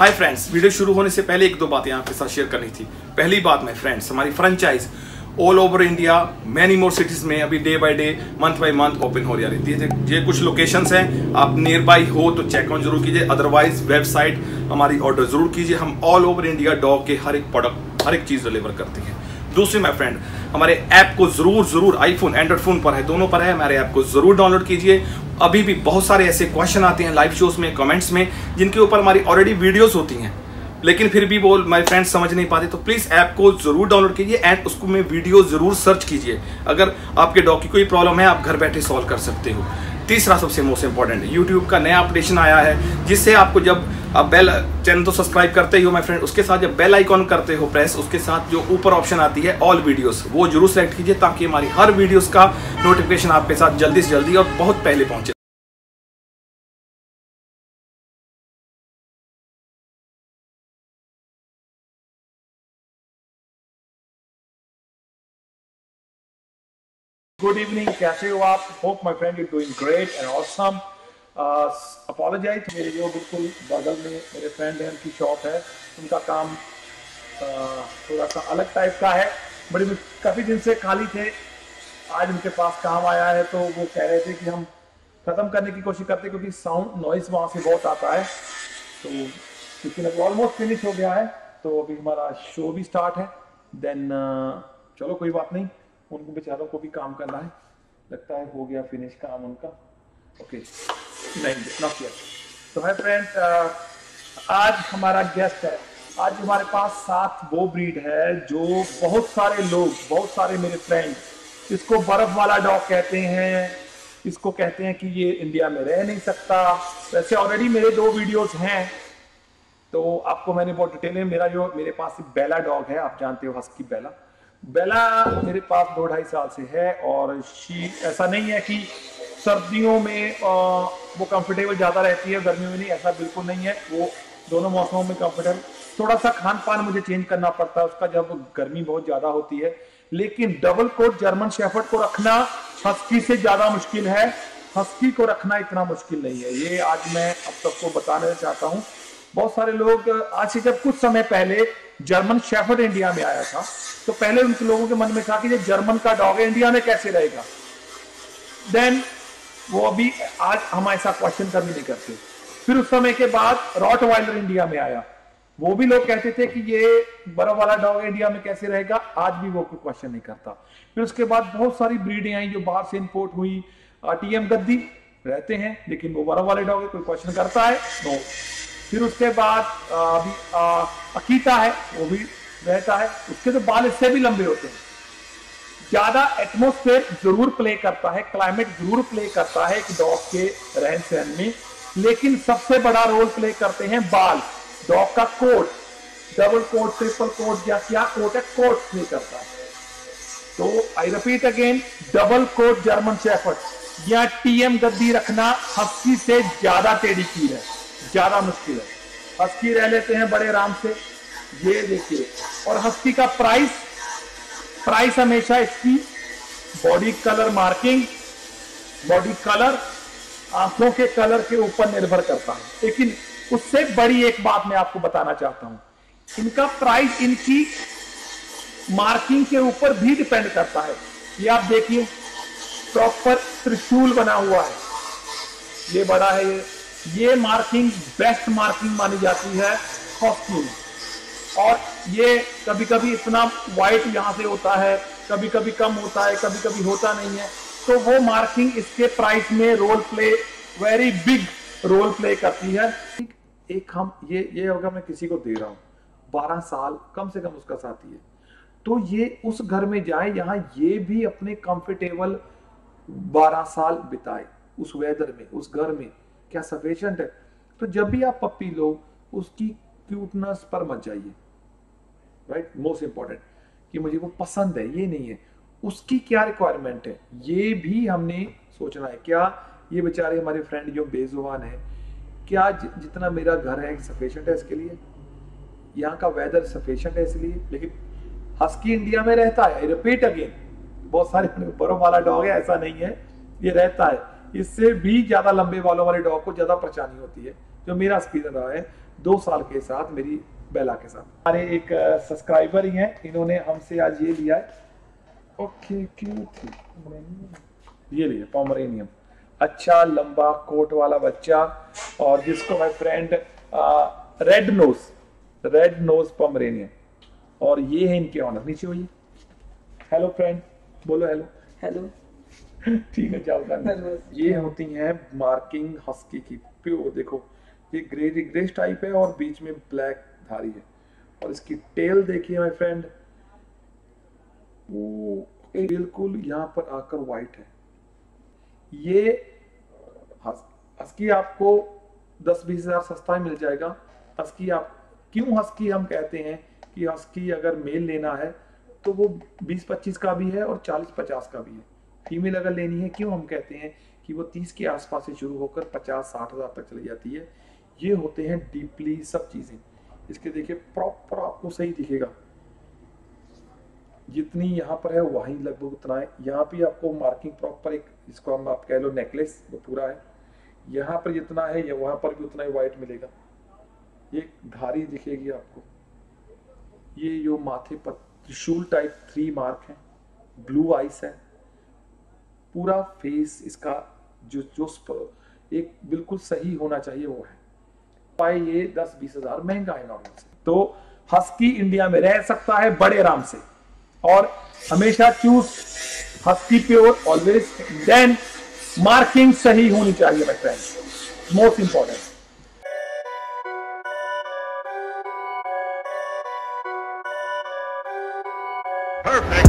Hi friends, video शुरू होने से पहले एक दो बातें आपके साथ शेयर करनी थी। पहली बात मैं फ्रेंड्स, हमारी franchise all over India many more cities में अभी day by day month by month open हो रही है। ये कुछ लोकेशंस हैं, आप नियर बाई हो तो चेक ऑन जरूर कीजिए, अदरवाइज वेबसाइट हमारी ऑर्डर जरूर कीजिए। हम ऑल ओवर इंडिया डॉग के हर एक प्रोडक्ट, हर एक चीज़ डिलीवर करते हैं। दूसरी माय फ्रेंड, हमारे ऐप को ज़रूर आईफोन एंड्रॉइड फ़ोन पर है, दोनों पर है, हमारे ऐप को ज़रूर डाउनलोड कीजिए। अभी भी बहुत सारे ऐसे क्वेश्चन आते हैं लाइव शोज़ में, कमेंट्स में, जिनके ऊपर हमारी ऑलरेडी वीडियोज़ होती हैं, लेकिन फिर भी वो माय फ्रेंड्स समझ नहीं पाते। तो प्लीज़ ऐप को ज़रूर डाउनलोड कीजिए एंड उसको में वीडियो ज़रूर सर्च कीजिए। अगर आपके डॉग की कोई प्रॉब्लम है, आप घर बैठे सॉल्व कर सकते हो। तीसरा सबसे मोस्ट इंपॉर्टेंट, यूट्यूब का नया अपडेशन आया है, जिससे आपको जब आप बेल चैनल तो सब्सक्राइब करते ही हो माय फ्रेंड, उसके साथ जब बेल आइकॉन करते हो प्रेस, उसके साथ जो ऊपर ऑप्शन आती है ऑल वीडियोस, वो जरूर सेलेक्ट कीजिए, ताकि हमारी हर वीडियोस का नोटिफिकेशन आपके साथ जल्दी से जल्दी और बहुत पहले पहुंचे। गुड इवनिंग, कैसे हो आप? Hope my friend you doing great and awesome. Apologise, मेरे जो बिल्कुल बगल में मेरे फ्रेंड हैं, उनकी शॉप है, उनका काम थोड़ा सा अलग टाइप का है। बड़े काफ़ी दिन से खाली थे, आज उनके पास काम आया है, तो वो कह रहे थे कि हम ख़त्म करने की कोशिश करते क्योंकि साउंड नॉइज़ वहाँ से बहुत आता है। तो क्योंकि ऑलमोस्ट फिनिश हो गया है, तो अभी हमारा शो भी स्टार्ट है। देन चलो कोई बात नहीं, उनको बेचारों को भी काम करना है। लगता है हो गया फिनिश काम उनका। ओके, नहीं। तो हाय फ्रेंड्स, आज हमारा गेस्ट है। आज हमारे पास 7 वो ब्रीड है जो बहुत सारे लोग, बहुत सारे मेरे फ्रेंड इसको बर्फ वाला डॉग कहते हैं, इसको कहते हैं कि ये इंडिया में रह नहीं सकता। वैसे ऑलरेडी मेरे 2 वीडियोस हैं, तो आपको मैंने बहुत डिटेल में, मेरा जो मेरे पास बेला डॉग है, आप जानते हो हस्की बेला, बेला मेरे पास 2-2.5 साल से है। और शी ऐसा नहीं है कि सर्दियों में वो कंफर्टेबल ज़्यादा रहती है, गर्मियों में नहीं, ऐसा बिल्कुल नहीं है। वो दोनों मौसमों में कंफर्टेबल, थोड़ा सा खान पान मुझे चेंज करना पड़ता है उसका जब गर्मी बहुत ज़्यादा होती है, लेकिन डबल कोट जर्मन शेफर्ड को रखना हस्की से ज़्यादा मुश्किल है, हस्की को रखना इतना मुश्किल नहीं है। ये आज मैं आप सबको बताना चाहता हूँ। बहुत सारे लोग, आज से जब कुछ समय पहले जर्मन शेफर्ड इंडिया में आया था, तो पहले उन लोगों के मन में था कि ये जर्मन का डॉग इंडिया में कैसे रहेगा। देन वो अभी आज हम ऐसा क्वेश्चन कभी नहीं करते। फिर उस समय के बाद रॉटवाइलर इंडिया में आया, वो भी लोग कहते थे कि ये बर्फ वाला डॉग इंडिया में कैसे रहेगा, आज भी वो कोई क्वेश्चन नहीं करता। फिर उसके बाद बहुत सारी ब्रीडें आई जो बाहर से इंपोर्ट हुई। टीएम गद्दी रहते हैं, लेकिन वो बर्फ वाले डॉग, कोई क्वेश्चन करता है? नो। फिर उसके बाद अभी अकीता है, वो भी रहता है, उसके तो बाल इससे भी लंबे होते हैं। ज़्यादा एटमोस्फेयर जरूर प्ले करता है, क्लाइमेट जरूर प्ले करता है एक डॉग के रहन सहन में, लेकिन सबसे बड़ा रोल प्ले करते हैं बाल। डॉग का coat, double coat, triple coat या क्या कोट है, कोट प्ले करता है। तो I repeat again, double coat German shepherd या टीएम गद्दी रखना हस्की से ज़्यादा टेढ़ी कील है, ज़्यादा मुश्किल है। हस्की रह लेते हैं बड़े आराम से, ये देखिए। और हस्की का प्राइस हमेशा इसकी body colour marking, body colour, आंखों के कलर के ऊपर निर्भर करता है। लेकिन उससे बड़ी एक बात मैं आपको बताना चाहता हूँ, इनका प्राइस इनकी मार्किंग के ऊपर भी डिपेंड करता है। ये आप देखिए, प्रॉपर त्रिशूल बना हुआ है, ये बड़ा है, ये मार्किंग बेस्ट मार्किंग मानी जाती है हॉस्की में। और ये कभी कभी इतना वाइट यहाँ से होता है, कभी कभी कम होता है, कभी कभी होता नहीं है, तो वो मार्किंग इसके प्राइस में role play, very big role play करती है। एक हम ये होगा, मैं किसी को दे रहा हूँ 12 साल कम से कम उसका साथी है, तो ये उस घर में जाए यहाँ ये भी अपने कंफर्टेबल 12 साल बिताए उस वेदर में, उस घर में, क्या सफिशिएंट है? तो जब भी आप पप्पी लो, उसकी क्यूटनेस पर मत जाइए, राइट? मोस्ट इम्पॉर्टेंट कि मुझे वो पसंद है, ये नहीं है उसकी क्या रिक्वायरमेंट है, ये भी हमने सोचना है। क्या ये बेचारे हमारे फ्रेंड जो बेजुबान है, क्या जितना मेरा घर है सफिशिएंट है इसके लिए, यहाँ का वेदर सफिशिएंट है इसलिए? लेकिन हस्की इंडिया में रहता है, रिपीट अगेन, बहुत सारे बर्फ वाला डॉग है, ऐसा नहीं है, ये रहता है। इससे भी ज़्यादा लंबे बालों वाले डॉग को ज़्यादा परेशानी होती है, जो मेरा एक्सपीरियंस रहा है। 2 साल के साथ, मेरी बेला के साथ। हमारे एक सब्सक्राइबर ही हैं, इन्होंने हमसे आज ये लिया है। ओके क्यूट थी, ये लिया पोमरेनियन, अच्छा लंबा कोट वाला बच्चा, और जिसको my friend red nose Pomeranian. और ये है इनके ऑनर, नीचे हो ये। हेलो फ्रेंड बोलो, हेलो हेलो ठीक है जाओ। ये होती हैं मार्किंग हस्की की प्योर, देखो ये ग्रेस टाइप है और बीच में ब्लैक धारी है। और इसकी टेल देखिए माय फ्रेंड, वो बिल्कुल यहाँ पर आकर वाइट है। ये हस्की आपको 10-20 हज़ार सस्ता ही मिल जाएगा। हस्की आप क्यों हस्की हम कहते हैं कि हस्की अगर मेल लेना है तो वो 20-25 का भी है और 40-50 का भी है। फीमेल अगर लेनी है, क्यों हम कहते हैं कि वो 30 के आसपास से शुरू होकर 50-60 हज़ार तक चली जाती है। ये होते हैं डीपली सब चीज़ें इसके, देखिए प्रॉपर आपको सही दिखेगा, जितनी यहाँ पर है वहीं लगभग उतना है। यहाँ पे आपको मार्किंग प्रॉपर एक, इसको हम आप कह लो नेकलेस, वो पूरा है। यहाँ पर जितना है या वहाँ पर भी उतना ही वाइट मिलेगा, ये धारी दिखेगी आपको। ये जो माथे पर त्रिशूल टाइप 3 मार्क है, ब्लू आइस है, पूरा फेस इसका जो एक बिल्कुल सही होना चाहिए वो है। पाए ये 10-20 हज़ार महंगा है नॉर्मल से। तो हस्की इंडिया में रह सकता है बड़े आराम से, और हमेशा choose husky pure always, then marking सही होनी चाहिए my friends, most important. Perfect.